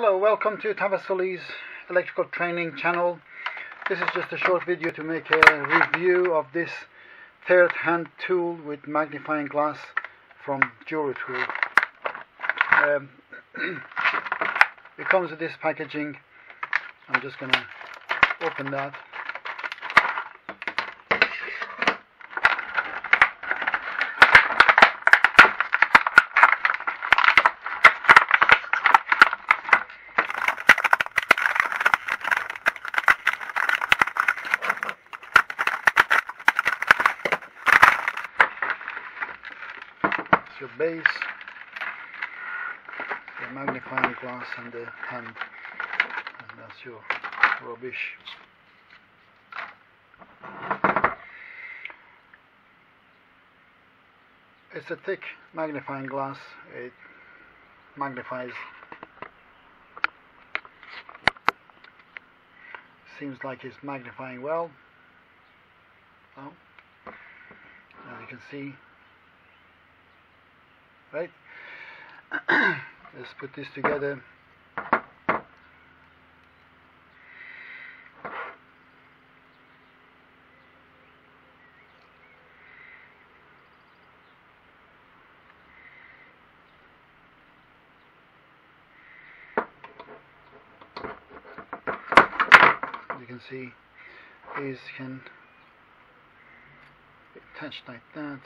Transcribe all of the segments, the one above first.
Hello, welcome to Tavassoli's electrical training channel. This is just a short video to make a review of this third hand tool with magnifying glass from JuruTool. It comes with this packaging. I'm just going to open that. Your base, the magnifying glass, and the hand, and that's your rubbish. It's a thick magnifying glass. It magnifies, seems like it's magnifying well. Oh, as you can see. Right, let's put this together. You can see these can be attached like that.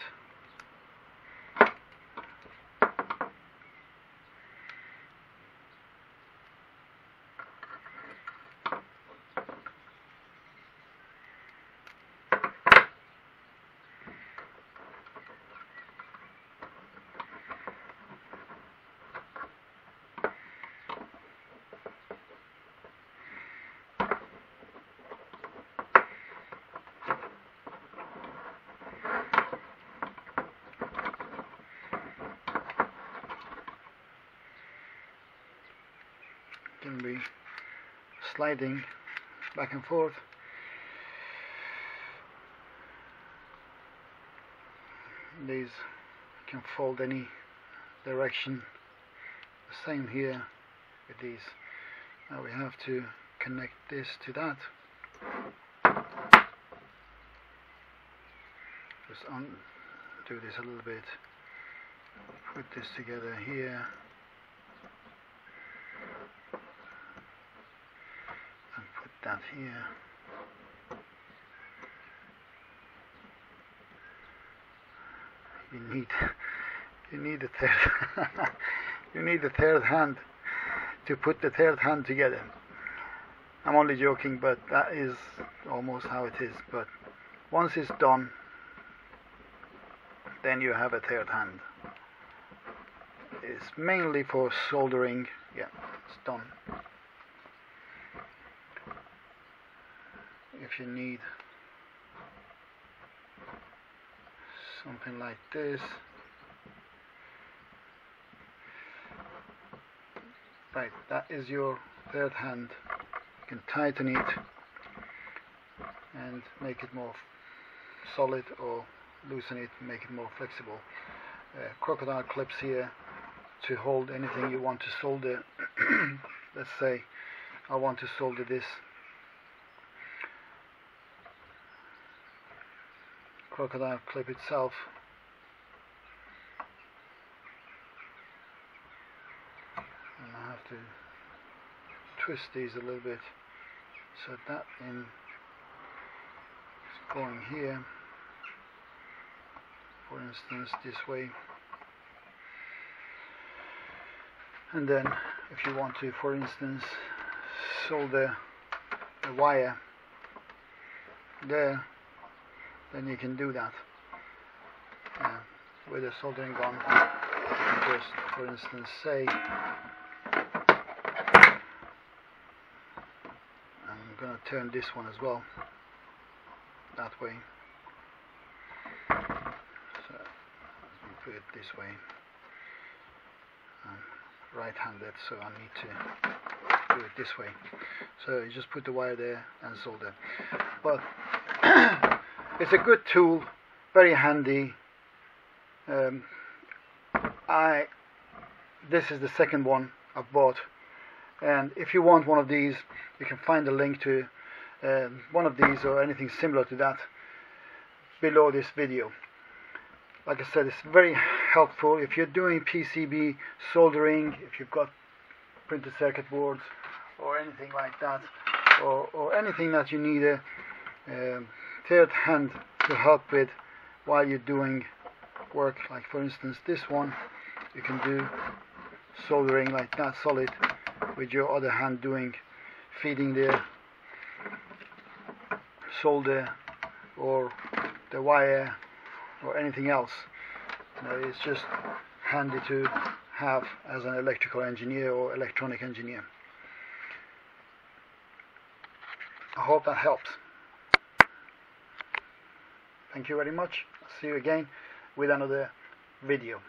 Can be sliding back and forth. These can fold any direction. The same here with these. Now we have to connect this to that. Just undo this a little bit. Put this together here. That here. You need a third you need the third hand to put the third hand together. I'm only joking, but that is almost how it is. But once it's done, then you have a third hand. It's mainly for soldering. Yeah, it's done. If you need something like this, right, that is your third hand. You can tighten it and make it more solid, or loosen it, make it more flexible. Crocodile clips here to hold anything you want to solder. Let's say I want to solder this. Crocodile clip itself and I have to twist these a little bit so that in is going here, for instance, this way. And then if you want to, for instance, solder a wire there, then you can do that with a soldering gun. Just, for instance, say I'm going to turn this one as well that way. So let me put it this way. I'm right-handed, so I need to do it this way. So you just put the wire there and solder. But it's a good tool, very handy. This is the second one I've bought. And if you want one of these, you can find the link to one of these or anything similar to that below this video. Like I said, it's very helpful if you're doing PCB soldering, if you've got printed circuit boards or anything like that, or anything that you need a third hand to help with while you're doing work. Like for instance this one, you can do soldering like that solid with your other hand, doing feeding the solder or the wire or anything else. You know, it's just handy to have as an electrical engineer or electronic engineer. I hope that helps. Thank you very much. See you again with another video.